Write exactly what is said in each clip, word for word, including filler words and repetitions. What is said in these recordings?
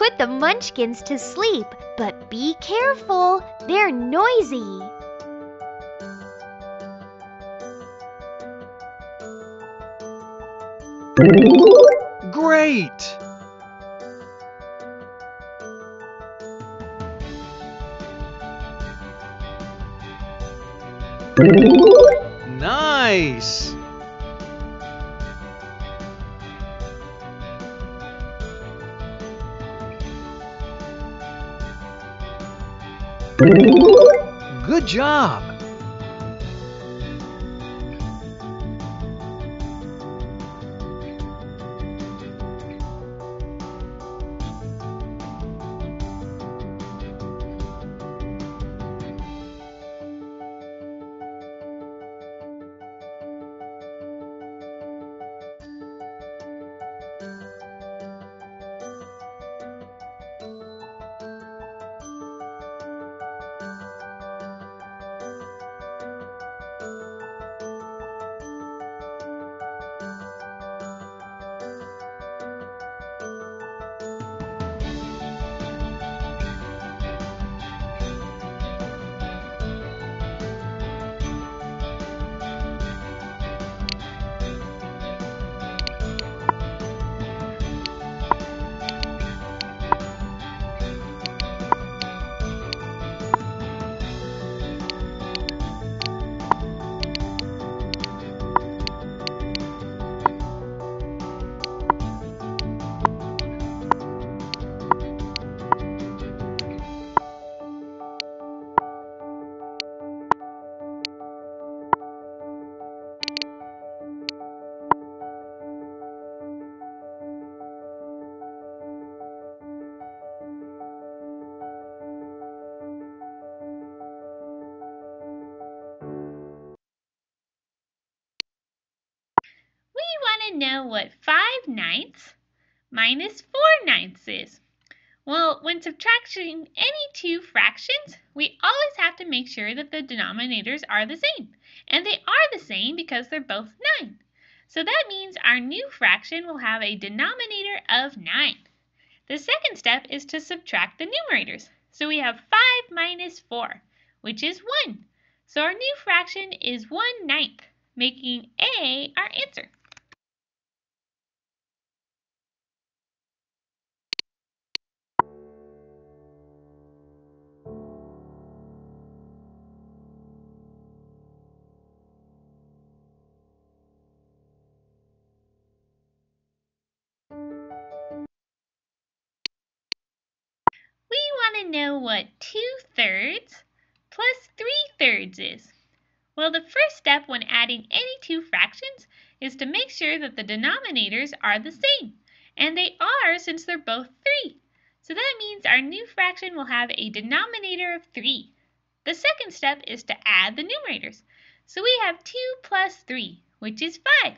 put the munchkins to sleep, but be careful, they're noisy. Great! Nice! Good job! Know what five ninths minus four ninths is. Well, when subtracting any two fractions, we always have to make sure that the denominators are the same. And they are the same because they're both nine. So that means our new fraction will have a denominator of nine. The second step is to subtract the numerators. So we have five minus four, which is one. So our new fraction is one ninth, making A our answer. Know what two thirds plus three thirds is. Well, the first step when adding any two fractions is to make sure that the denominators are the same. And they are since they're both three. So that means our new fraction will have a denominator of three. The second step is to add the numerators. So we have two plus three, which is five.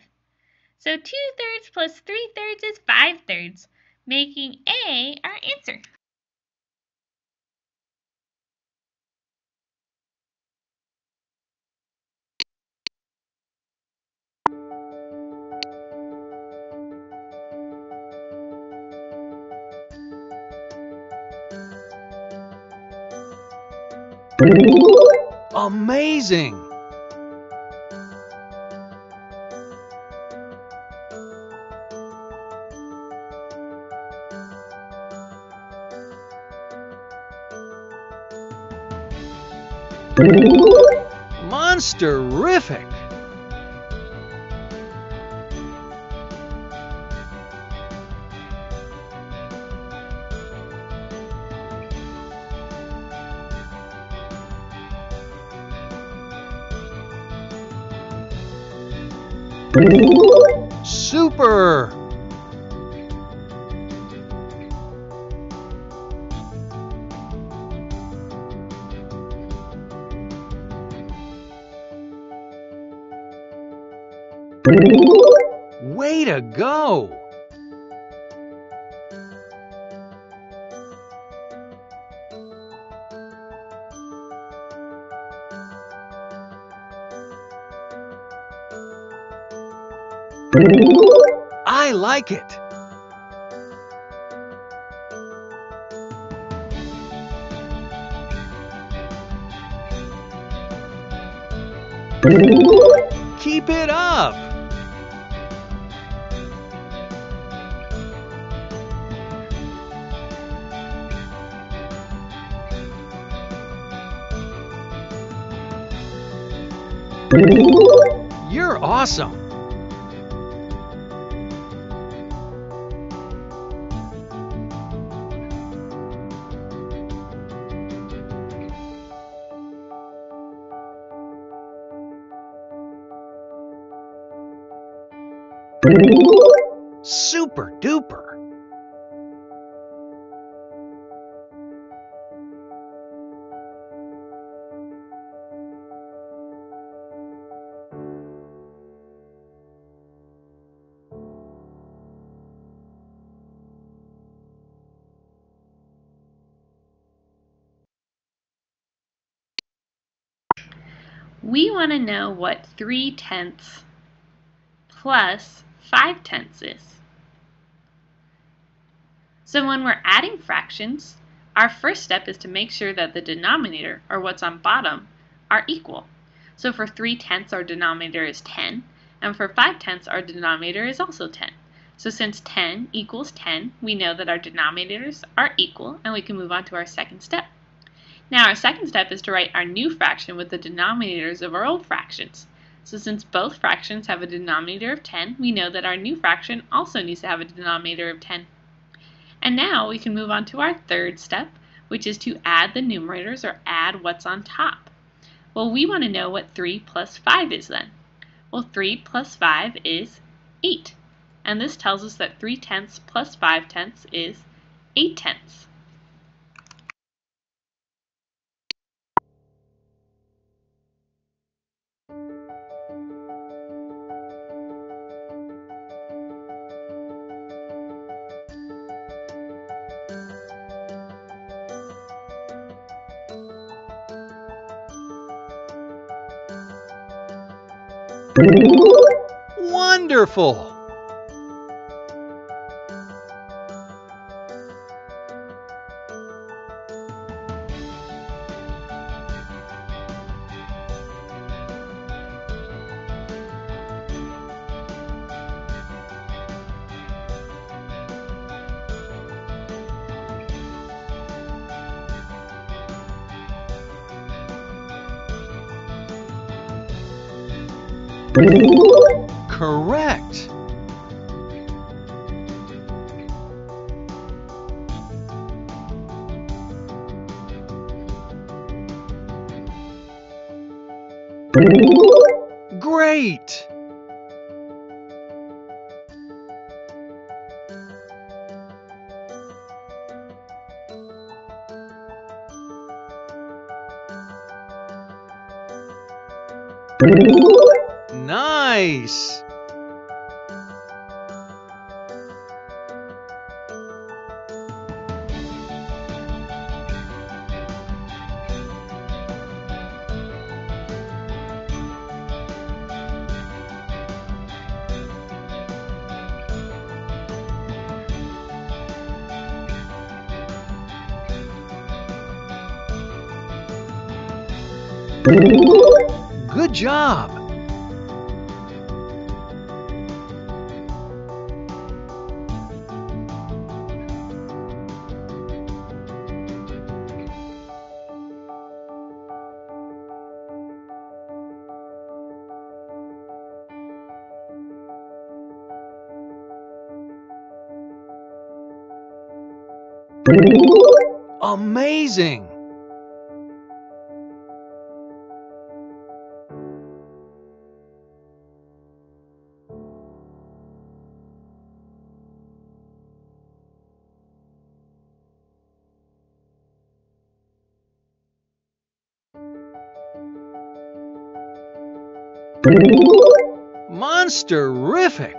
So two thirds plus three thirds is five thirds, making A our answer. Amazing! Monster-rific! Super! Way to go! I like it. Keep it up! You're awesome! Super duper! We want to know what three tenths plus five tenths is. So when we're adding fractions, our first step is to make sure that the denominator, or what's on bottom, are equal. So for three tenths, our denominator is ten, and for five tenths, our denominator is also ten. So since ten equals ten, we know that our denominators are equal, and we can move on to our second step. Now our second step is to write our new fraction with the denominators of our old fractions. So since both fractions have a denominator of ten, we know that our new fraction also needs to have a denominator of ten. And now we can move on to our third step, which is to add the numerators, or add what's on top. Well, we want to know what three plus five is then. Well, three plus five is eight. And this tells us that three tenths plus five tenths is eight tenths. Wonderful! Correct! Great! Nice! Good job! Amazing! Monsterific!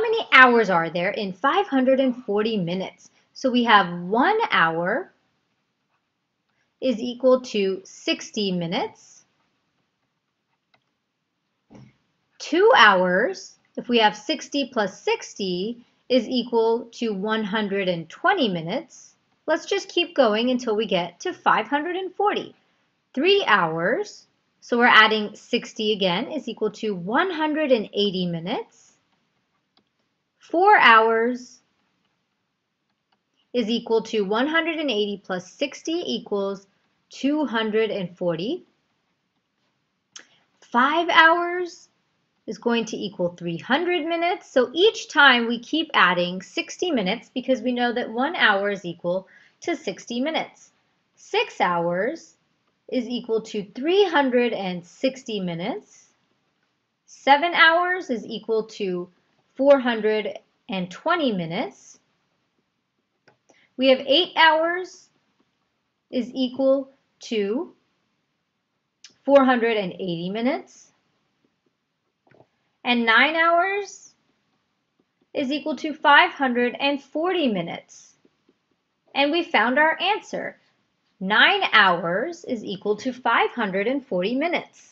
how many hours are there in five hundred forty minutes? So we have one hour is equal to sixty minutes. Two hours, if we have sixty plus sixty, is equal to one hundred twenty minutes. Let's just keep going until we get to five hundred forty. Three hours, so we're adding sixty again, is equal to one hundred eighty minutes. Four hours is equal to one hundred eighty plus sixty equals two hundred forty. Five hours is going to equal three hundred minutes. So each time we keep adding sixty minutes because we know that one hour is equal to sixty minutes. Six hours is equal to three hundred sixty minutes. Seven hours is equal to four hundred twenty minutes. We have eight hours is equal to four hundred eighty minutes. And nine hours is equal to five hundred forty minutes. And we found our answer. Nine hours is equal to five hundred forty minutes.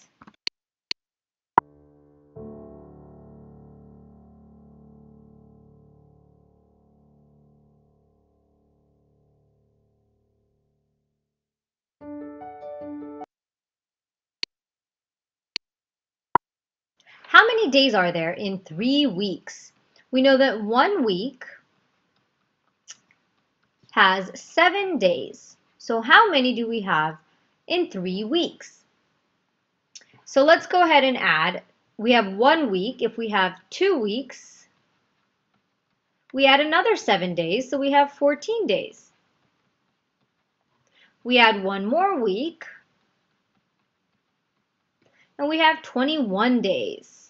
How many days are there in three weeks? We know that one week has seven days. So how many do we have in three weeks? So let's go ahead and add. We have one week. If we have two weeks, we add another seven days, so we have fourteen days. We add one more week, and we have twenty-one days.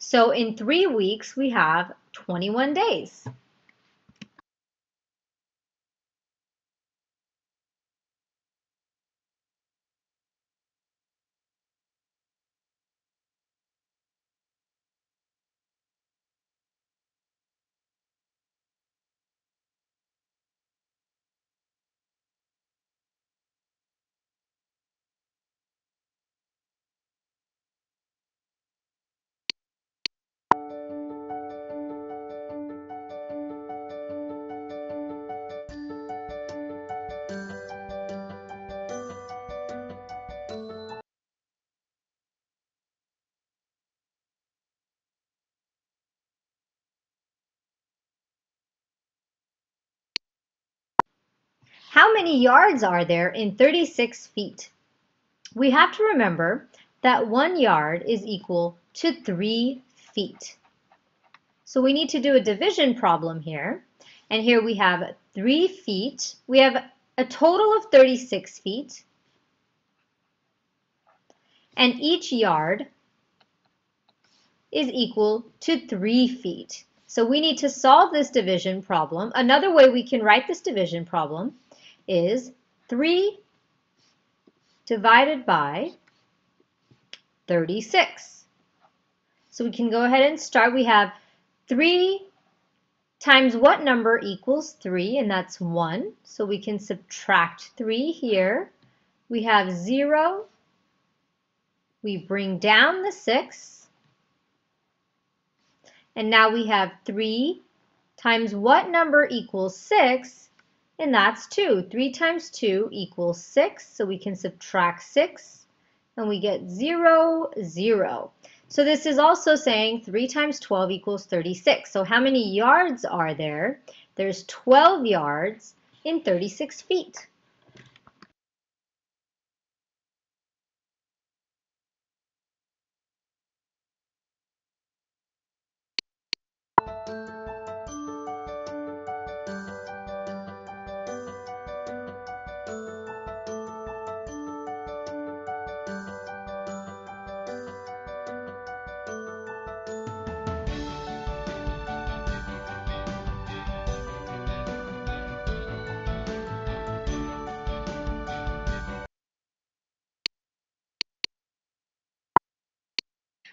So in three weeks, we have twenty-one days. How many yards are there in thirty-six feet? We have to remember that one yard is equal to three feet. So we need to do a division problem here. And here we have three feet. We have a total of thirty-six feet. And each yard is equal to three feet. So we need to solve this division problem. Another way we can write this division problem is three divided by thirty-six. So we can go ahead and start. We have three times what number equals three, and that's one. So we can subtract three here. We have zero. We bring down the six. And now we have three times what number equals six? And that's two. three times two equals six, so we can subtract six, and we get zero, zero. So this is also saying three times twelve equals thirty-six. So how many yards are there? There's twelve yards in thirty-six feet.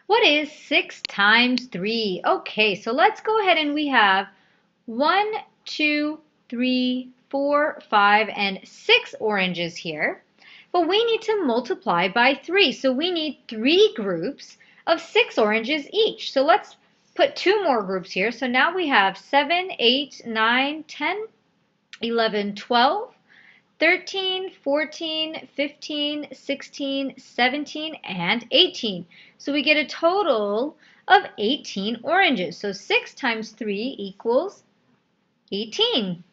What is six times three? Okay, so let's go ahead and we have one, two, three, four, five, and six oranges here. But we need to multiply by three. So we need three groups of six oranges each. So let's put two more groups here. So now we have seven, eight, nine, ten, eleven, twelve, thirteen, fourteen, fifteen, sixteen, seventeen, and eighteen. So we get a total of eighteen oranges. So six times three equals eighteen.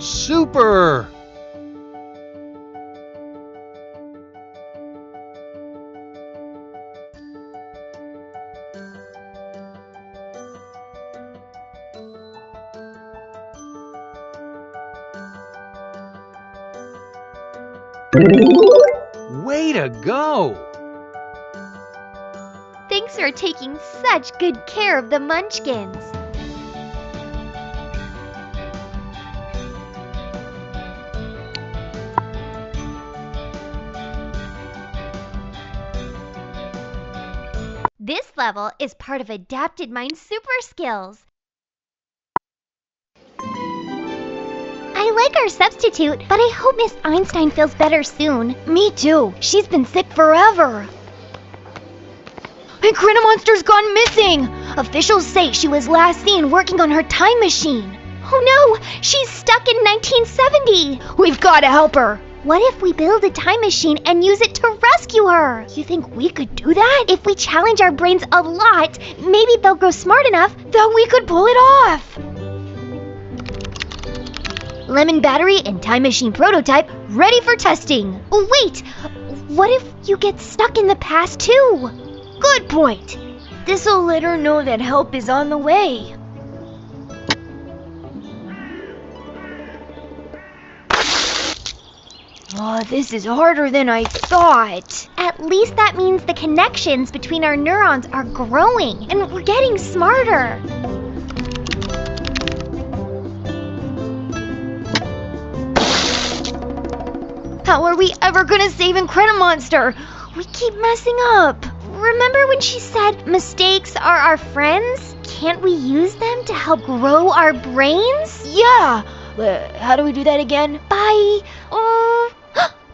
Super! Way to go! Thanks for taking such good care of the munchkins. This level is part of Adapted Mind Super Skills. I like our substitute, but I hope Miss Einstein feels better soon. Me too. She's been sick forever. Incredimonster's gone missing! Officials say she was last seen working on her time machine. Oh no! She's stuck in nineteen seventy! We've got to help her! What if we build a time machine and use it to rescue her? You think we could do that? If we challenge our brains a lot, maybe they'll grow smart enough that we could pull it off! Lemon battery and time machine prototype ready for testing! Wait! What if you get stuck in the past too? Good point! This'll let her know that help is on the way. Oh, this is harder than I thought. At least that means the connections between our neurons are growing, and we're getting smarter. How are we ever gonna save Incredimonster? We keep messing up. Remember when she said mistakes are our friends? Can't we use them to help grow our brains? Yeah. Uh, how do we do that again? By... Um,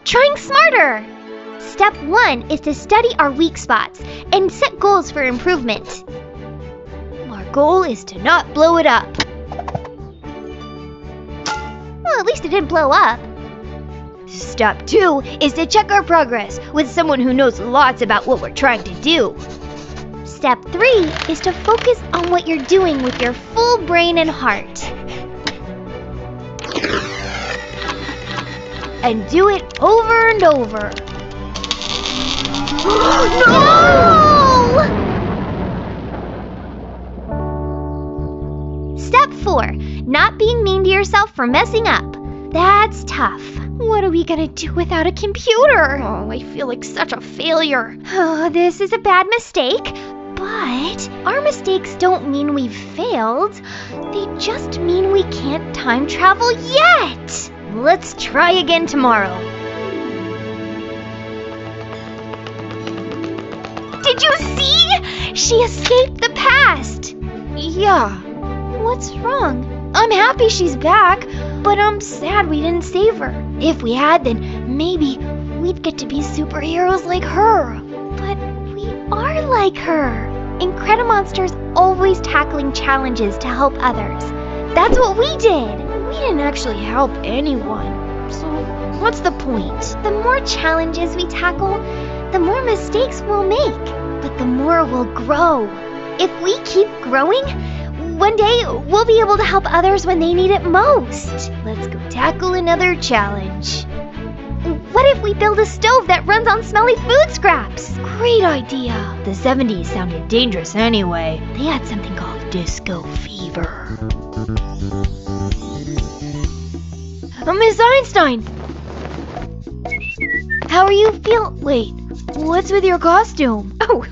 trying smarter! Step one is to study our weak spots and set goals for improvement. Our goal is to not blow it up. Well, at least it didn't blow up. Step two is to check our progress with someone who knows lots about what we're trying to do. Step three is to focus on what you're doing with your full brain and heart. And do it over and over. No! Step four, not being mean to yourself for messing up. That's tough. What are we gonna do without a computer? Oh, I feel like such a failure. Oh, this is a bad mistake. But our mistakes don't mean we've failed. They just mean we can't time travel yet. Let's try again tomorrow. Did you see? She escaped the past. Yeah. What's wrong? I'm happy she's back, but I'm sad we didn't save her. If we had, then maybe we'd get to be superheroes like her. But we are like her. Incredimonster's always tackling challenges to help others. That's what we did. We didn't actually help anyone, so what's the point? The more challenges we tackle, the more mistakes we'll make, but the more we'll grow. If we keep growing, one day we'll be able to help others when they need it most. Let's go tackle another challenge. What if we build a stove that runs on smelly food scraps? Great idea! The seventies sounded dangerous anyway. They had something called disco fever. Oh, Miss Einstein! How are you feel- wait, what's with your costume? Oh,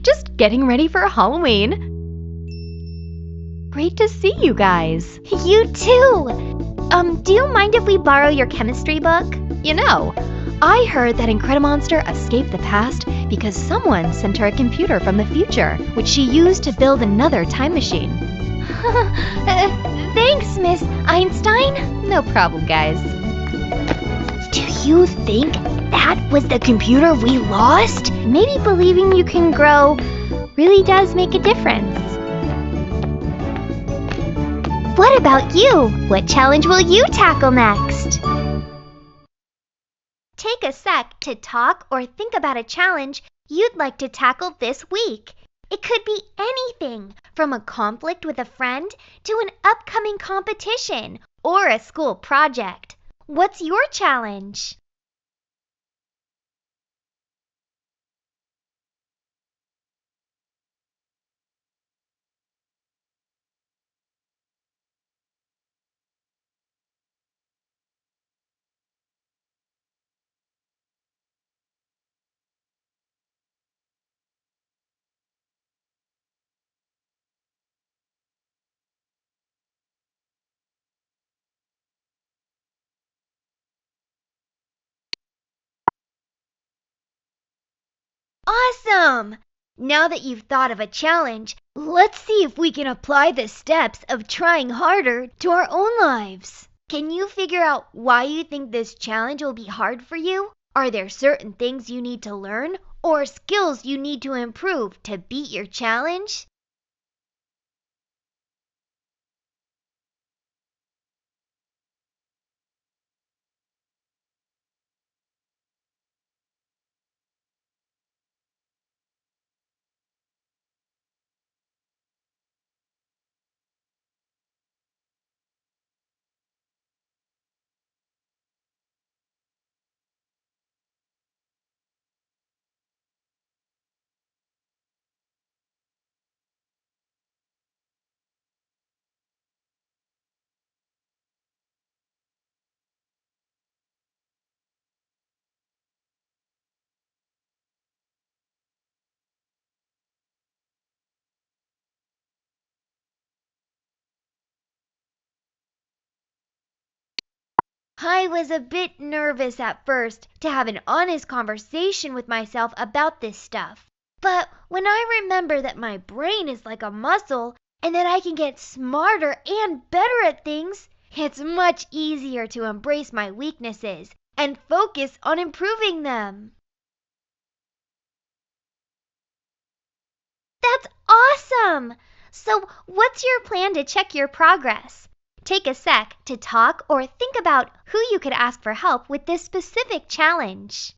just getting ready for Halloween. Great to see you guys. You too! Um, do you mind if we borrow your chemistry book? You know, I heard that Incredimonster escaped the past because someone sent her a computer from the future, which she used to build another time machine. uh, thanks, Miss Einstein. No problem, guys. Do you think that was the computer we lost? Maybe believing you can grow really does make a difference. What about you? What challenge will you tackle next? Take a sec to talk or think about a challenge you'd like to tackle this week. It could be anything, from a conflict with a friend to an upcoming competition or a school project. What's your challenge? Awesome! Now that you've thought of a challenge, let's see if we can apply the steps of trying harder to our own lives. Can you figure out why you think this challenge will be hard for you? Are there certain things you need to learn or skills you need to improve to beat your challenge? I was a bit nervous at first to have an honest conversation with myself about this stuff. But when I remember that my brain is like a muscle and that I can get smarter and better at things, it's much easier to embrace my weaknesses and focus on improving them. That's awesome! So what's your plan to check your progress? Take a sec to talk or think about who you could ask for help with this specific challenge.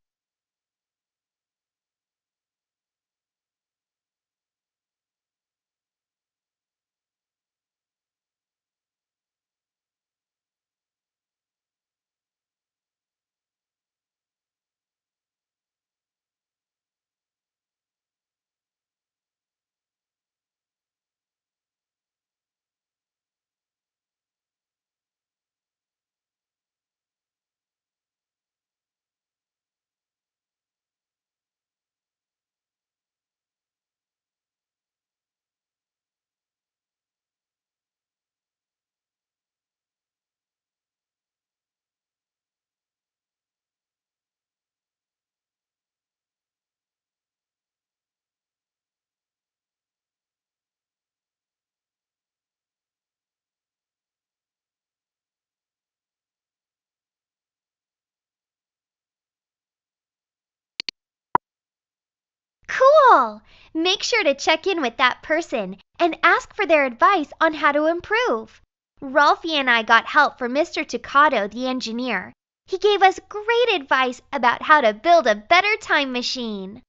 Cool! Make sure to check in with that person and ask for their advice on how to improve. Rolfie and I got help from Mister Toccato, the engineer. He gave us great advice about how to build a better time machine.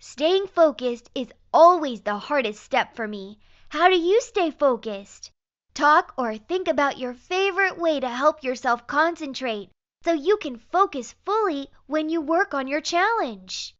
Staying focused is always the hardest step for me. How do you stay focused? Talk or think about your favorite way to help yourself concentrate so you can focus fully when you work on your challenge.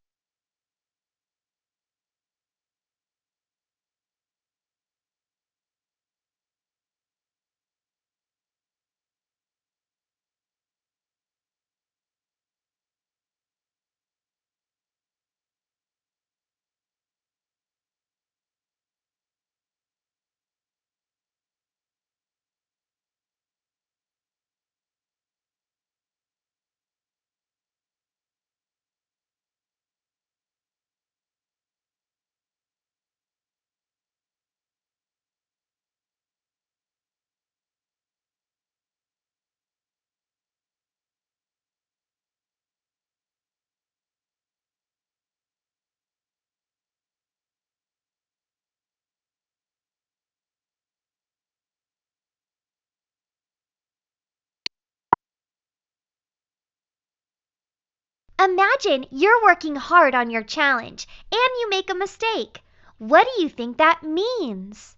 Imagine you're working hard on your challenge and you make a mistake. What do you think that means?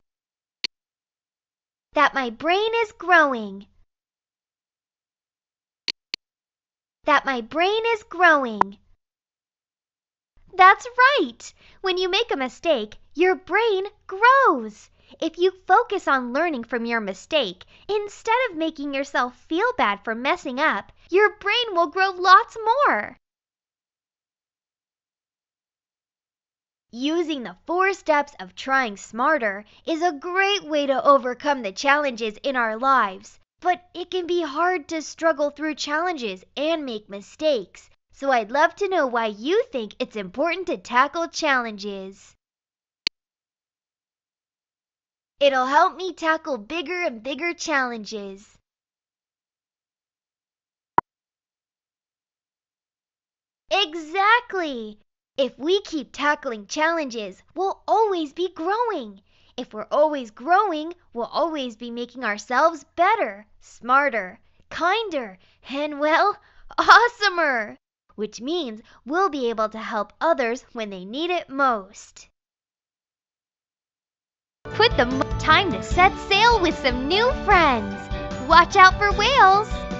That my brain is growing. That my brain is growing. That's right. When you make a mistake, your brain grows. If you focus on learning from your mistake, instead of making yourself feel bad for messing up, your brain will grow lots more. Using the four steps of trying smarter is a great way to overcome the challenges in our lives, but it can be hard to struggle through challenges and make mistakes, so I'd love to know why you think it's important to tackle challenges. It'll help me tackle bigger and bigger challenges. Exactly! If we keep tackling challenges, we'll always be growing. If we're always growing, we'll always be making ourselves better, smarter, kinder, and, well, awesomer. Which means we'll be able to help others when they need it most. Put the m- time to set sail with some new friends. Watch out for whales!